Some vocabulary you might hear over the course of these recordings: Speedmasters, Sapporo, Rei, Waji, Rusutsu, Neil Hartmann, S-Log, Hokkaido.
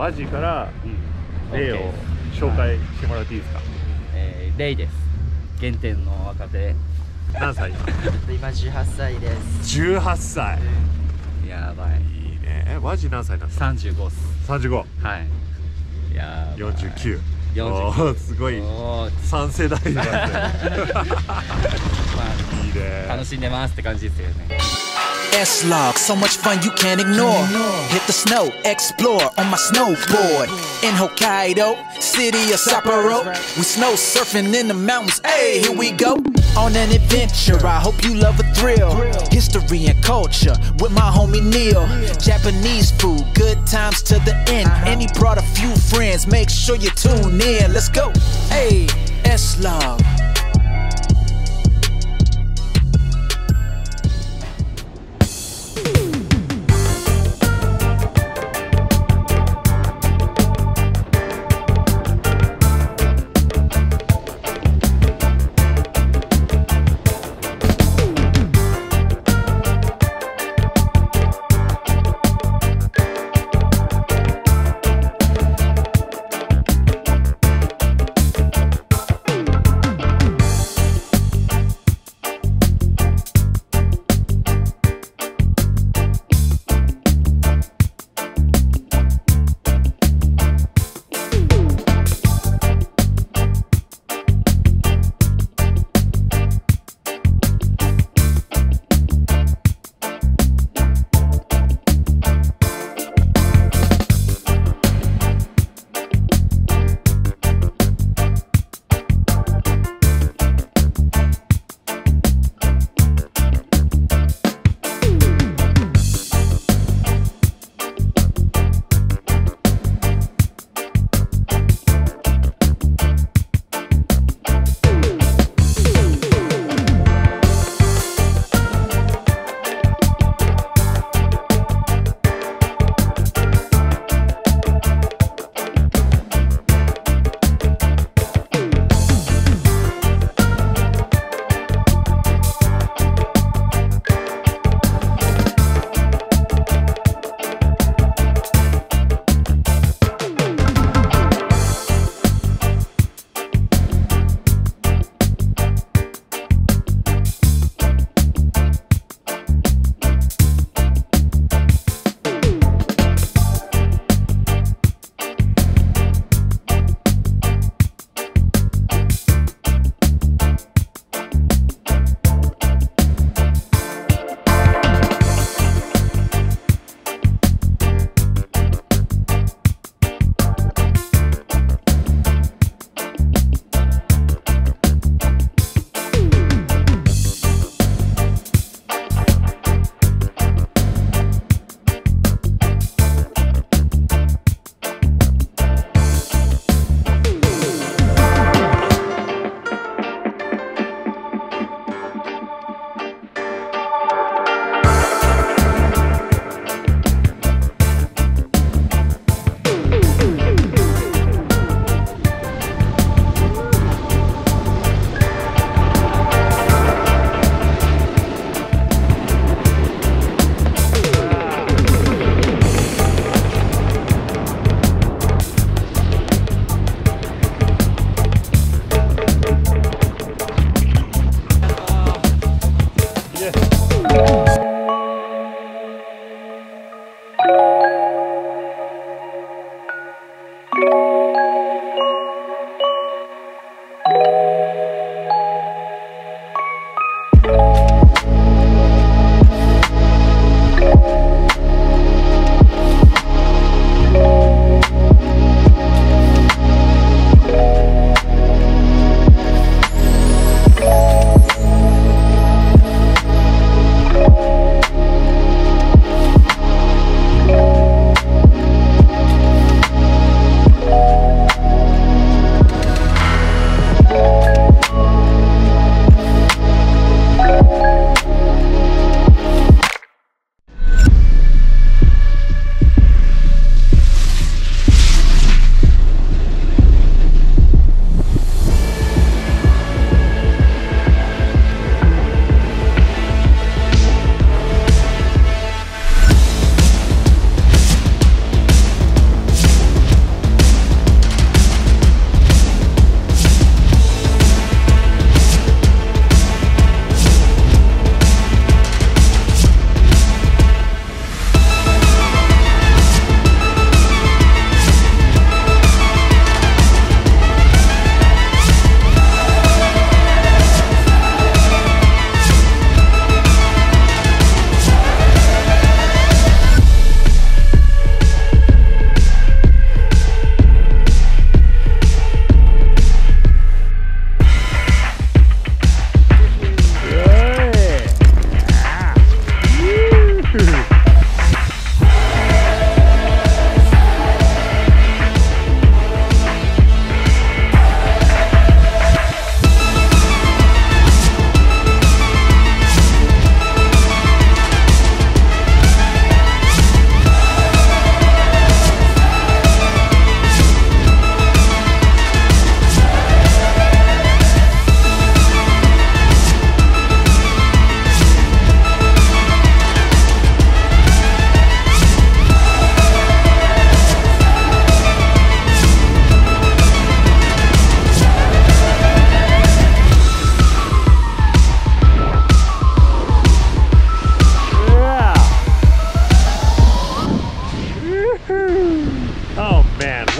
ワジからレイを紹介してもらっていいですか？レイです。原点の若手。何歳？今18歳です。18歳。やばい。いいね。ワジ何歳なんですか？35っす。35。はい。やばい。49。すごい。3世代だね。いいね。楽しんでますって感じですよね。S-Log, so much fun you can't ignore. Hit the snow, explore on my snowboard. In Hokkaido, city of Sapporo, we snow surfing in the mountains. Hey, here we go on an adventure. I hope you love a thrill. History and culture with my homie Neil. Japanese food, good times to the end. And he brought a few friends. Make sure you tune in. Let's go. Hey, S-Log.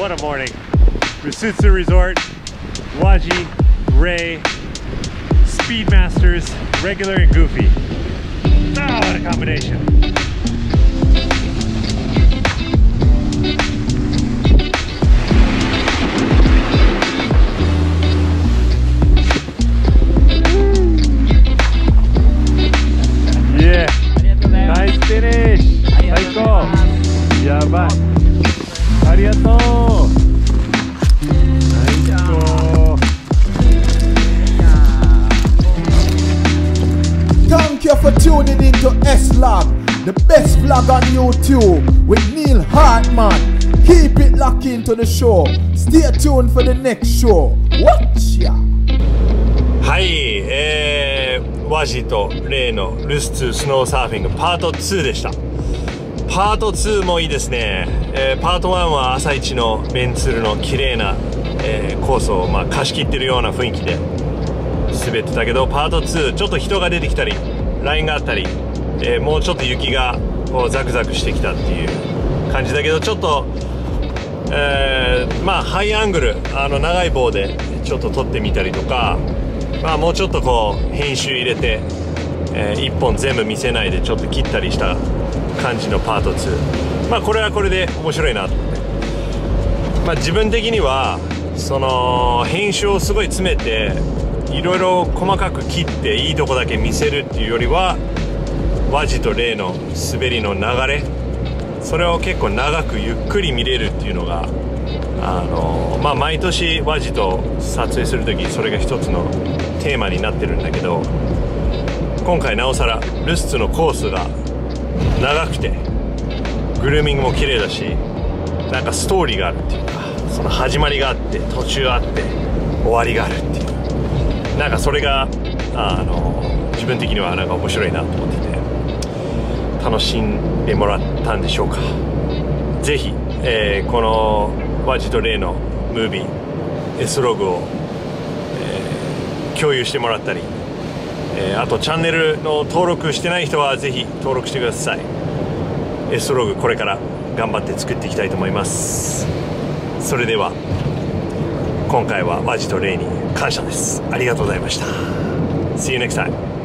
What a morning. Rusutsu Resort, Waji, Rei, Speedmasters, regular and goofy. Oh, what a combination. Thank you for tuning in to S-Log, the best vlog on YouTube with Neil Hartmann. Keep it locked into the show. Stay tuned for the next show. Watch ya! Hi, Waji to Rei no Rusutsu Snow Surfing Part 2 でした。パート2もいいですね。パート1は朝一のベンツルの綺麗な、コースをまあ貸し切ってるような雰囲気で滑ってたけど、パート2ちょっと人が出てきたりラインがあったり、もうちょっと雪がこうザクザクしてきたっていう感じだけど、ちょっと、まあハイアングル長い棒でちょっと撮ってみたりとか、まあ、もうちょっとこう編集入れて、1本全部見せないでちょっと切ったりした感じのパート2、まあこれはこれで面白いなと思って、まあ、自分的にはその編集をすごい詰めていろいろ細かく切っていいとこだけ見せるっていうよりは、ワジとレイの滑りの流れ、それを結構長くゆっくり見れるっていうのがまあ毎年ワジと撮影する時それが一つのテーマになってるんだけど、今回なおさらルスツのコースが長くてグルーミングも綺麗だし、なんかストーリーがあるっていうか、その始まりがあって途中あって終わりがあるっていう、なんかそれが自分的にはなんか面白いなと思ってて楽しんでもらったんでしょうか。是非、このワジとレイのムービー S-Log を、共有してもらったり、あとチャンネルの登録してない人はぜひ登録してください。 S-Log これから頑張って作っていきたいと思います。それでは今回はワジとレイに感謝です。ありがとうございました。 See you next time.